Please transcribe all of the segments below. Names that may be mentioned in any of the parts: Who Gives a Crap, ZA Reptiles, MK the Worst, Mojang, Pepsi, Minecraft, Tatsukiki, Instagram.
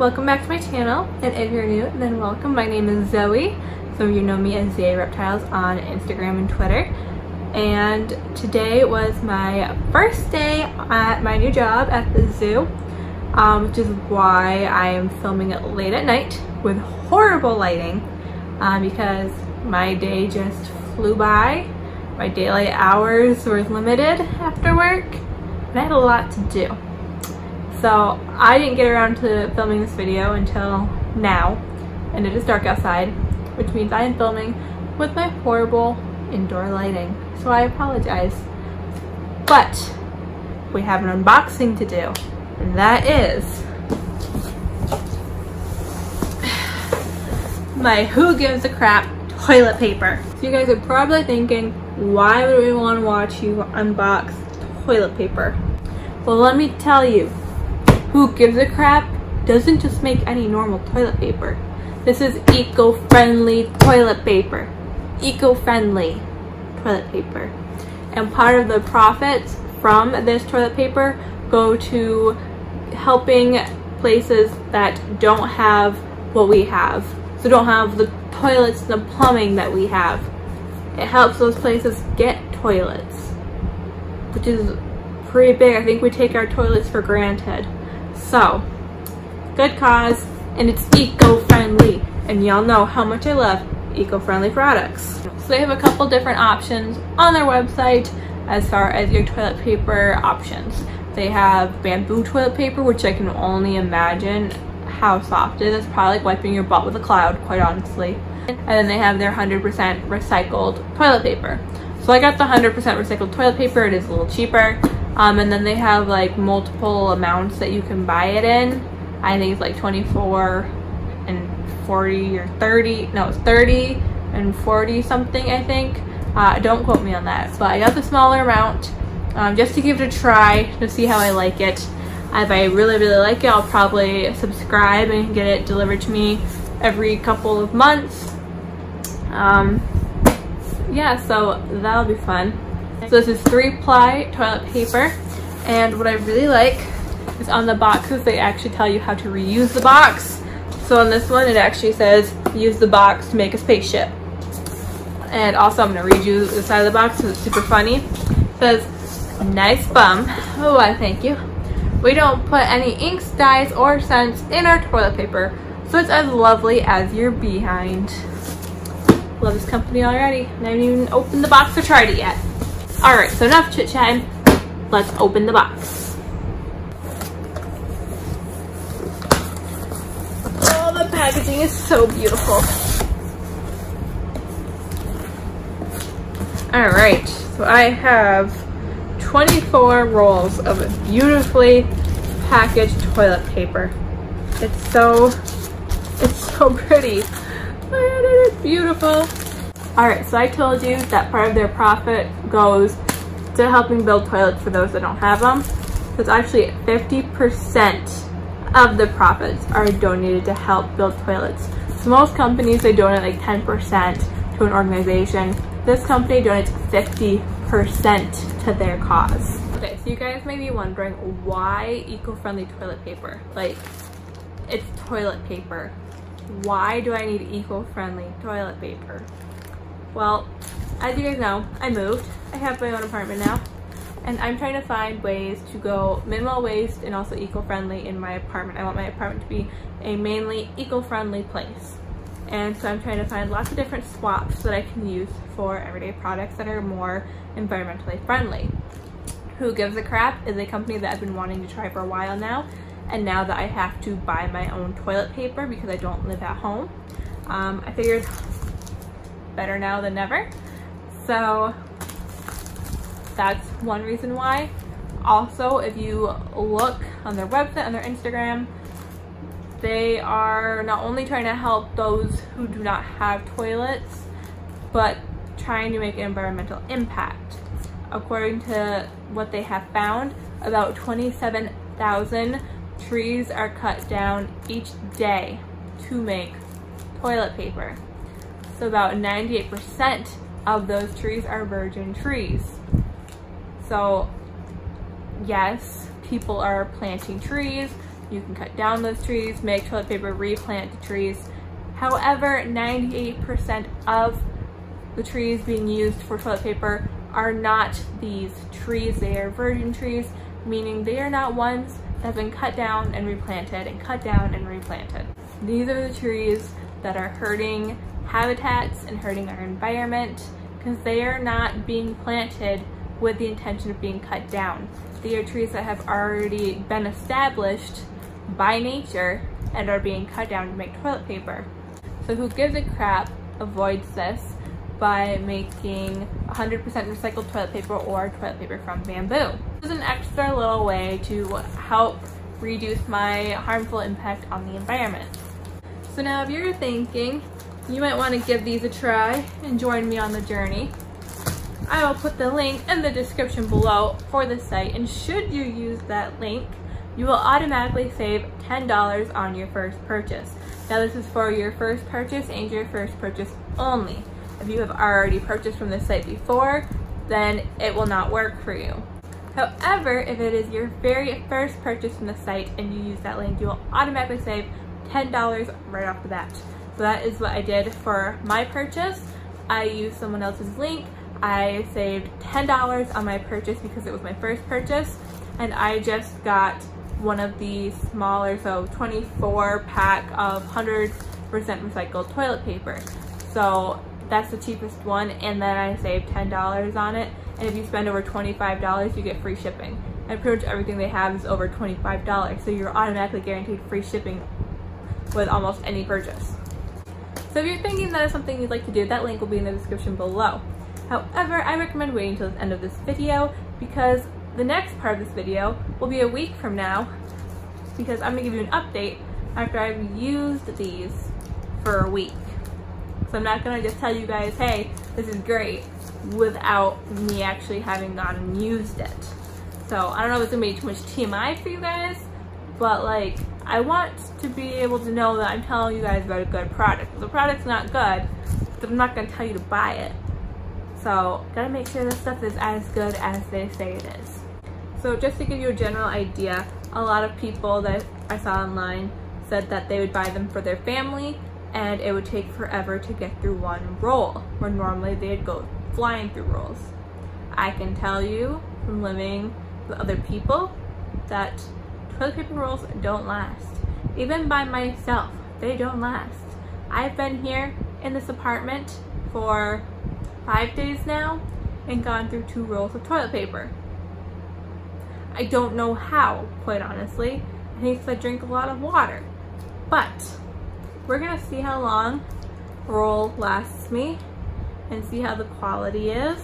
Welcome back to my channel, and if you're new, then welcome. My name is Zoe. Some of you know me as ZA Reptiles on Instagram and Twitter. And today was my first day at my new job at the zoo, which is why I am filming it late at night with horrible lighting, because my day just flew by. My daylight hours were limited after work, and I had a lot to do. So I didn't get around to filming this video until now, and it is dark outside, which means I am filming with my horrible indoor lighting. So I apologize, but we have an unboxing to do, and that is my Who Gives a Crap toilet paper. So you guys are probably thinking, why would we want to watch you unbox toilet paper? Well, let me tell you. Who Gives a Crap doesn't just make any normal toilet paper. This is eco-friendly toilet paper. Eco-friendly toilet paper. And part of the profits from this toilet paper go to helping places that don't have what we have. So don't have the toilets and the plumbing that we have. It helps those places get toilets, which is pretty big. I think we take our toilets for granted. So, good cause, and it's eco-friendly, and y'all know how much I love eco-friendly products. So they have a couple different options on their website as far as your toilet paper options. They have bamboo toilet paper, which I can only imagine how soft it is. It's probably like wiping your butt with a cloud, quite honestly. And then they have their 100% recycled toilet paper. So I got the 100% recycled toilet paper. It is a little cheaper. And then they have like multiple amounts that you can buy it in. I think it's like 24 and 40 or 30. No, it's 30 and 40 something, I think. Don't quote me on that. But I got the smaller amount just to give it a try to see how I like it. If I really, really like it, I'll probably subscribe and get it delivered to me every couple of months. Yeah, so that'll be fun. So this is 3-ply toilet paper, and what I really like is on the boxes they actually tell you how to reuse the box. So on this one it actually says use the box to make a spaceship. And also I'm going to read you the side of the box because it's super funny. It says, nice bum. Oh, I thank you. We don't put any inks, dyes, or scents in our toilet paper, so it's as lovely as your behind. Love this company already, and I haven't even opened the box or tried it yet. Alright, so enough chit-chatting, let's open the box. Oh, the packaging is so beautiful. Alright, so I have 24 rolls of beautifully packaged toilet paper. It's so pretty. It is beautiful. Alright, so I told you that part of their profit goes to helping build toilets for those that don't have them. So it's actually 50% of the profits are donated to help build toilets. So most companies, they donate like 10% to an organization. This company donates 50% to their cause. Okay, so you guys may be wondering, why eco-friendly toilet paper? Like, it's toilet paper. Why do I need eco-friendly toilet paper? Well, as you guys know, I moved. I have my own apartment now, and I'm trying to find ways to go minimal waste and also eco-friendly in my apartment. I want my apartment to be a mainly eco-friendly place, and so I'm trying to find lots of different swaps that I can use for everyday products that are more environmentally friendly. Who Gives a Crap is a company that I've been wanting to try for a while now, and now that I have to buy my own toilet paper because I don't live at home, I figured better now than never. So that's one reason why. Also, if you look on their website, on their Instagram, they are not only trying to help those who do not have toilets, but trying to make an environmental impact. According to what they have found, about 27,000 trees are cut down each day to make toilet paper. So about 98% of those trees are virgin trees. So yes, people are planting trees, You can cut down those trees, make toilet paper, replant the trees. However, 98% of the trees being used for toilet paper are not these trees. They are virgin trees, meaning they are not ones that have been cut down and replanted and cut down and replanted. These are the trees that are hurting habitats and hurting our environment because they are not being planted with the intention of being cut down. They are trees that have already been established by nature and are being cut down to make toilet paper. So Who Gives a Crap avoids this by making 100% recycled toilet paper or toilet paper from bamboo. This is an extra little way to help reduce my harmful impact on the environment. So now if you're thinking you might want to give these a try and join me on the journey, I will put the link in the description below for the site, and should you use that link, you will automatically save $10 on your first purchase. Now this is for your first purchase and your first purchase only. If you have already purchased from this site before, then it will not work for you. However, if it is your very first purchase from the site and you use that link, you will automatically save $10 right off the bat. So that is what I did for my purchase. I used someone else's link. I saved $10 on my purchase because it was my first purchase, and I just got one of the smaller, so 24 pack of 100% recycled toilet paper. So that's the cheapest one, and then I saved $10 on it. And if you spend over $25, you get free shipping. And pretty much everything they have is over $25, so you're automatically guaranteed free shipping with almost any purchase. So if you're thinking that is something you'd like to do, that link will be in the description below. However, I recommend waiting until the end of this video because the next part of this video will be a week from now, because I'm going to give you an update after I've used these for a week. So I'm not going to just tell you guys, hey, this is great, without me actually having gone and used it. So I don't know if it's going to be too much TMI for you guys, but like, I want to be able to know that I'm telling you guys about a good product. If the product's not good, then I'm not going to tell you to buy it. So gotta make sure this stuff is as good as they say it is. So just to give you a general idea, a lot of people that I saw online said that they would buy them for their family and it would take forever to get through one roll, where normally they'd go flying through rolls. I can tell you from living with other people that toilet paper rolls don't last. Even by myself, they don't last. I've been here in this apartment for 5 days now and gone through 2 rolls of toilet paper. I don't know how, quite honestly. I think I drink a lot of water, but we're gonna see how long roll lasts me and see how the quality is,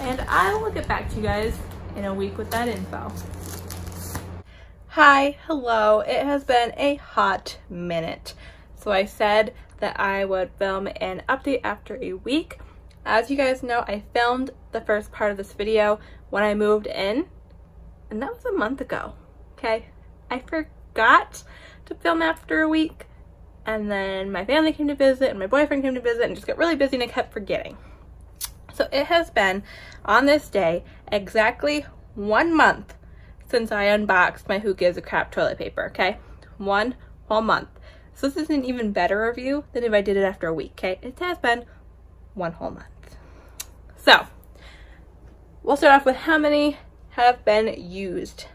and I will get back to you guys in a week with that info. Hi, hello. It has been a hot minute, so I said that I would film an update after a week. As you guys know, I filmed the first part of this video when I moved in, and that was a month ago, okay? I forgot to film after a week, and then my family came to visit, and my boyfriend came to visit, and just got really busy, and I kept forgetting. So it has been, on this day, exactly 1 month since I unboxed my Who Gives a Crap toilet paper, okay? 1 whole month. So this is an even better review than if I did it after a week, okay? It has been 1 whole month. So we'll start off with how many have been used.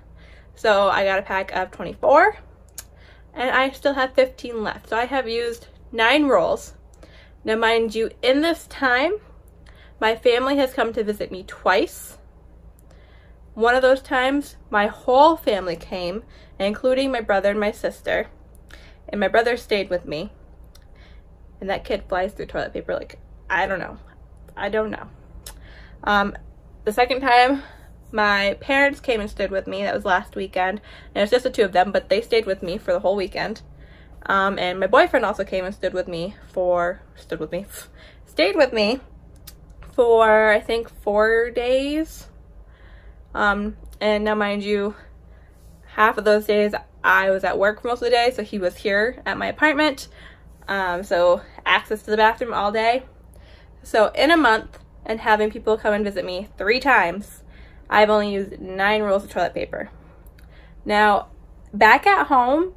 So I got a pack of 24 and I still have 15 left. So I have used 9 rolls. Now mind you, in this time, my family has come to visit me twice. One of those times, my whole family came, including my brother and my sister, and my brother stayed with me. And that kid flies through toilet paper like, I don't know. I don't know. The second time, my parents came and stood with me. That was last weekend. And it was just the 2 of them, but they stayed with me for the whole weekend. And my boyfriend also came and stood with me for, stayed with me for, I think, 4 days. And now mind you, half of those days I was at work for most of the day, so he was here at my apartment. So access to the bathroom all day. So in a month and having people come and visit me 3 times, I've only used 9 rolls of toilet paper. Now, Back at home,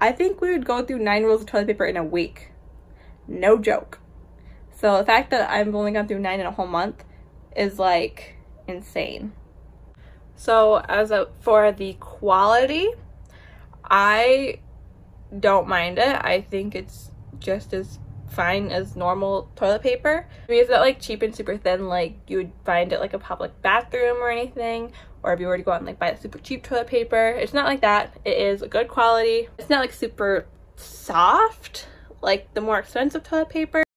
I think we would go through 9 rolls of toilet paper in a week. No joke. So the fact that I've only gone through 9 in a whole month is like insane. So for the quality, I don't mind it. I think it's just as fine as normal toilet paper. I mean, it's not like cheap and super thin like you would find at like a public bathroom or anything, or if you were to go out and like buy super cheap toilet paper. It's not like that. It is a good quality. It's not like super soft like the more expensive toilet paper.